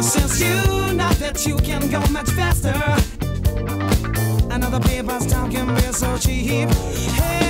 Since you know that you can go much faster, another paper's talking real so cheap. Hey.